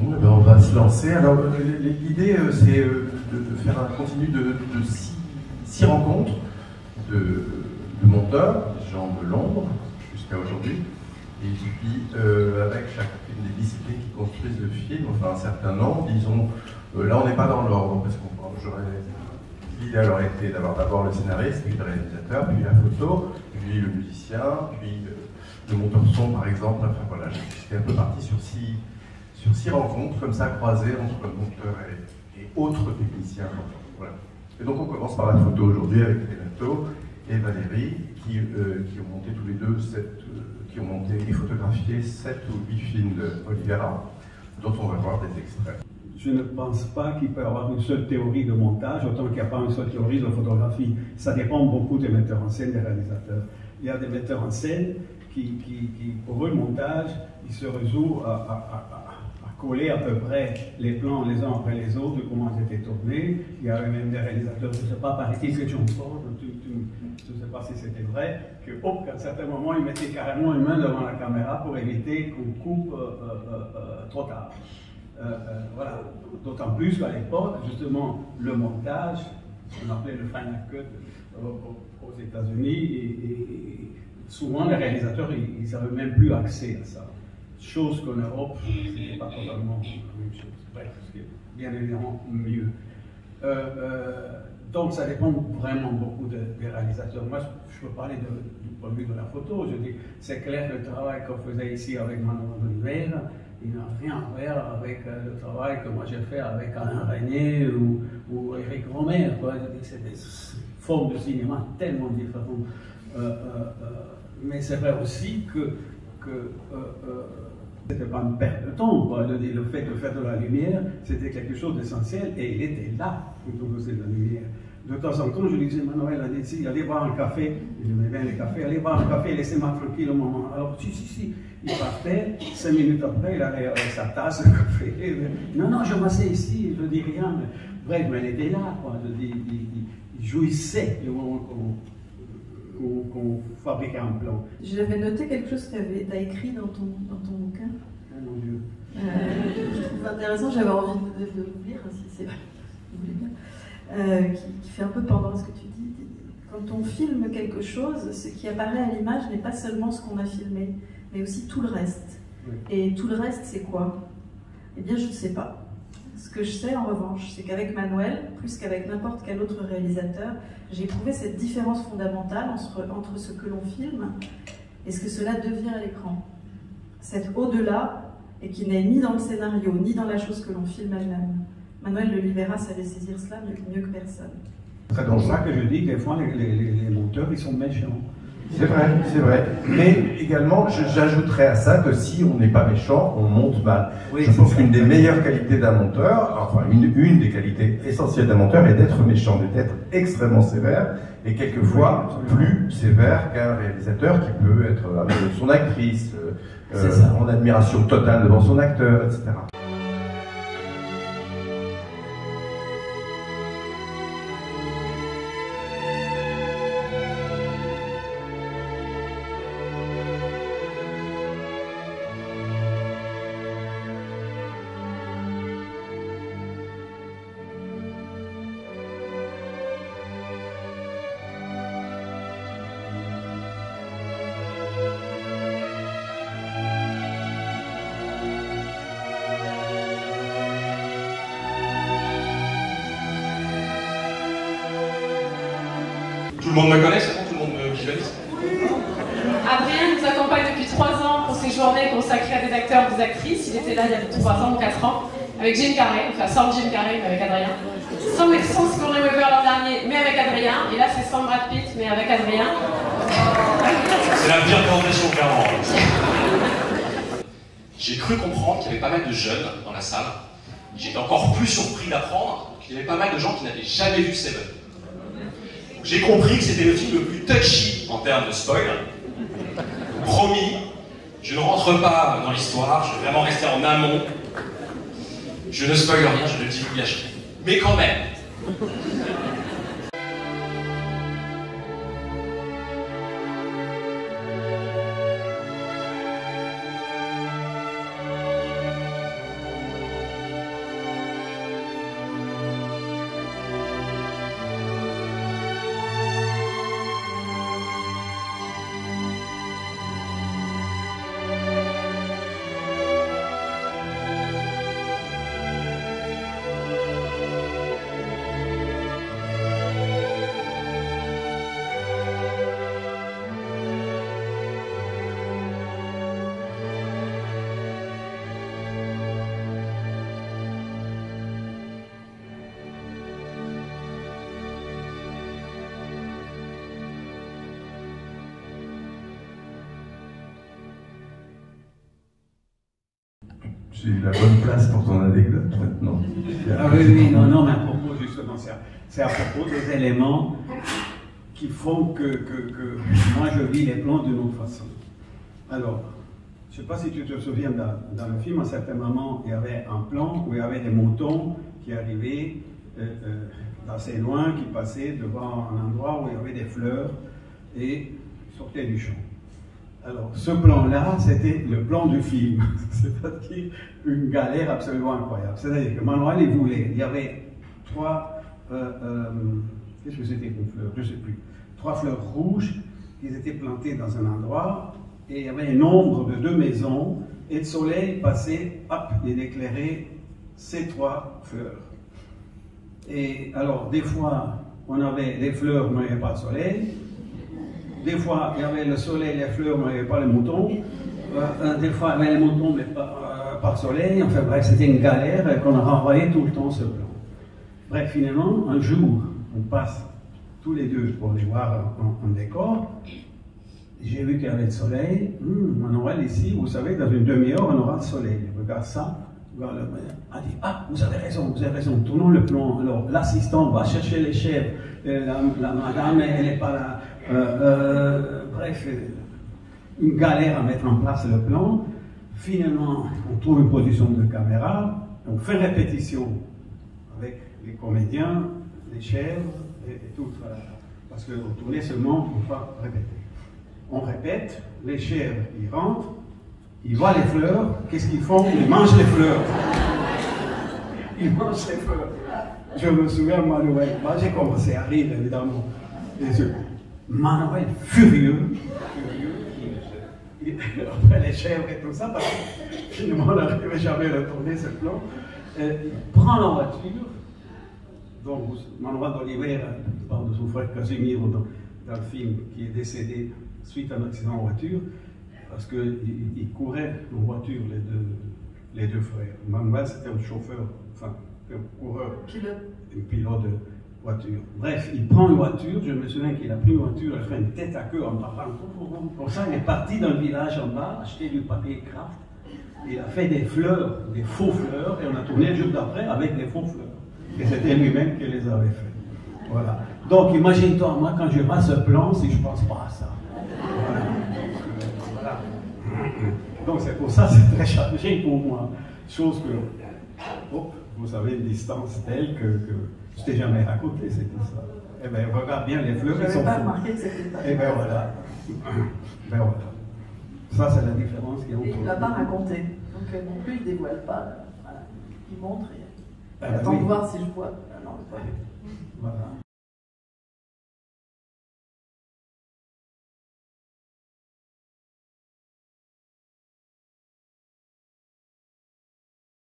Bon, ben on va se lancer. Alors, l'idée, c'est de faire un continu de six rencontres de monteurs, gens de l'ombre, jusqu'à aujourd'hui. Et puis, avec chacune des disciplines qui construisent le film, enfin un certain nombre, ils ont. Là, on n'est pas dans l'ordre, parce que l'idée alors était d'avoir d'abord le scénariste, puis le réalisateur, puis la photo, puis le musicien, puis le monteur son, par exemple. Enfin voilà, j'étais un peu parti sur six rencontres, comme ça, croisées entre le monteur et autres techniciens. Voilà. Et donc, on commence par la photo aujourd'hui avec Renato et Valérie, qui ont monté tous les deux qui ont monté et photographié 7 ou 8 films d'Oliveira, dont on va voir des extraits. Je ne pense pas qu'il peut y avoir une seule théorie de montage, autant qu'il n'y a pas une seule théorie de photographie. Ça dépend beaucoup des metteurs en scène, des réalisateurs. Il y a des metteurs en scène qui pour eux, le montage, ils se résout à coller à peu près les plans les uns après les autres, de comment ils étaient tournés. Il y avait même des réalisateurs, je ne sais pas, paraît-il que Jim Carrey, je ne sais pas si c'était vrai, que oh, qu'à un certain moment, ils mettaient carrément une main devant la caméra pour éviter qu'on coupe trop tard. Voilà. D'autant plus qu'à l'époque, justement, le montage, on appelait le final cut aux États-Unis, et souvent les réalisateurs, ils n'avaient même plus accès à ça. Chose qu'en Europe, ce n'était pas totalement la même chose. Bref, c'est bien évidemment mieux. Donc ça dépend vraiment beaucoup des réalisateurs. Moi, je peux parler du point de vue de la photo. Je dis, c'est clair que le travail qu'on faisait ici avec Manoel Le Libéra, il n'a rien à faire avec le travail que moi j'ai fait avec Alain Rénier ou Éric Romer. C'est des formes de cinéma tellement différentes. Mais c'est vrai aussi que c'était pas une perte de temps, quoi. Le fait de faire de la lumière, c'était quelque chose d'essentiel, et il était là quand on faisait de la lumière. De temps en temps, je lui disais, Manoel, allez boire un café, j'aimais bien les cafés, allez boire un café, laissez-moi tranquille au moment. Alors, si, il partait, 5 minutes après, il allait avec sa tasse de café, non, je m'assieds ici, je dis rien, mais bref, mais il était là, quoi. Je dis, il jouissait du moment qu'on fabriquait un plan. J'avais noté quelque chose que tu as écrit dans ton bouquin. Ah mon Dieu. Je trouve intéressant, j'avais envie de vous lire, si c'est bien. Qui fait un peu pendant ce que tu dis. Quand on filme quelque chose, ce qui apparaît à l'image n'est pas seulement ce qu'on a filmé, mais aussi tout le reste. Oui. Et tout le reste, c'est quoi? Eh bien, je ne sais pas. Ce que je sais, en revanche, c'est qu'avec Manoel, plus qu'avec n'importe quel autre réalisateur, j'ai éprouvé cette différence fondamentale entre ce que l'on filme et ce que cela devient à l'écran. Cet au-delà, et qui n'est ni dans le scénario, ni dans la chose que l'on filme elle-même. Manoel Le Libéra savait saisir cela mieux que personne. C'est pour ça que je dis que des fois, les monteurs, ils sont méchants. C'est vrai, c'est vrai. Mais également, j'ajouterais à ça que si on n'est pas méchant, on monte mal. Oui, je pense qu'une des meilleures qualités d'un monteur, enfin une des qualités essentielles d'un monteur, est d'être méchant, d'être extrêmement sévère, et quelquefois plus sévère qu'un réalisateur qui peut être avec son actrice, en admiration totale devant son acteur, etc. Tout le monde me connaît, c'est bon, tout le monde me visualise. Adrien nous accompagne depuis 3 ans pour ses journées consacrées à des acteurs et des actrices. Il était là il y a 3 ans ou 4 ans, avec Jim Carrey, enfin sans Jim Carrey, mais avec Adrien. Sans Sigourney Weber l'an dernier, mais avec Adrien. Et là, c'est sans Brad Pitt, mais avec Adrien. C'est la pire présentation, clairement. J'ai cru comprendre qu'il y avait pas mal de jeunes dans la salle. J'étais encore plus surpris d'apprendre qu'il y avait pas mal de gens qui n'avaient jamais vu Seven. J'ai compris que c'était le film le plus touchy en termes de spoil. Promis, je ne rentre pas dans l'histoire, je vais vraiment rester en amont. Je ne spoil rien, je ne divulgue rien. Mais quand même. J'ai eu la bonne place pour ton anecdote maintenant. Ah oui, oui, non, non, mais à propos justement, c'est à propos des éléments qui font que moi je vis les plans d'une autre façon. Alors, je ne sais pas si tu te souviens, dans le film, à un certain moment, il y avait un plan où il y avait des moutons qui arrivaient d'assez loin, qui passaient devant un endroit où il y avait des fleurs et sortaient du champ. Alors, ce plan-là, c'était le plan du film, c'est-à-dire une galère absolument incroyable. C'est-à-dire que Manoel, il voulait, il y avait qu'est-ce que c'était qu'une fleur? Je ne sais plus. Trois fleurs rouges qui étaient plantées dans un endroit, et il y avait une ombre de deux maisons, et le soleil passait, hop, il éclairait ces trois fleurs. Et alors, des fois, on avait les fleurs, mais il n'y avait pas de soleil. Des fois, il y avait le soleil, les fleurs, mais il n'y avait pas les moutons. Des fois, il y avait les moutons, mais pas le soleil. Enfin bref, c'était une galère et qu'on a renvoyé tout le temps ce plan. Bref, finalement, un jour, on passe tous les deux pour les voir en décor. J'ai vu qu'il y avait le soleil. Manoel, ici, vous savez, dans une demi-heure, on aura le soleil. Regarde ça. Elle dit, ah, vous avez raison, tournons le plan. Alors, l'assistant va chercher les chèvres. La madame, elle n'est pas là. Bref, une galère à mettre en place le plan. Finalement, on trouve une position de caméra, on fait répétition avec les comédiens, les chèvres et tout. Parce qu'on tournait seulement pour pas répéter. On répète, les chèvres, ils rentrent, ils voient les fleurs, qu'est-ce qu'ils font? Ils mangent les fleurs. Ils mangent les fleurs. Je me souviens, Manoel, moi j'ai commencé à rire, évidemment. Manoel furieux, après les chèvres et tout ça, parce que finalement on n'arrivait jamais à retourner ce plan, il prend la voiture, donc Manoel d'Oliveira, il parle de son frère Casimiro dans le film, qui est décédé suite à un accident en voiture, parce qu'ils couraient en voiture les deux frères. Manoel c'était un chauffeur, enfin un coureur, un pilote de voiture. Bref, il prend une voiture, je me souviens qu'il a pris une voiture, il a fait une tête à queue en parlant. Pour ça, il est parti dans le village en bas, acheter du papier craft, il a fait des fleurs, des faux fleurs, et on a tourné le jour d'après avec des faux fleurs. Et c'était lui-même qui les avait fait. Voilà. Donc, imagine-toi, moi, quand je vois ce plan, si je pense pas à ça. Voilà. Voilà. Donc, c'est pour ça que c'est très chargé pour moi. Chose que, oh, vous savez, une distance telle que je t'ai jamais raconté cette histoire. Eh bien, regarde bien les fleurs, elles sont fous. Eh bien, voilà. Ben voilà. Ça, c'est la différence qu'il y a entre... Et il ne l'a pas raconté. Donc, non plus, il ne dévoile pas. Voilà. Il montre et... Attends de voir si je vois. Non, voilà.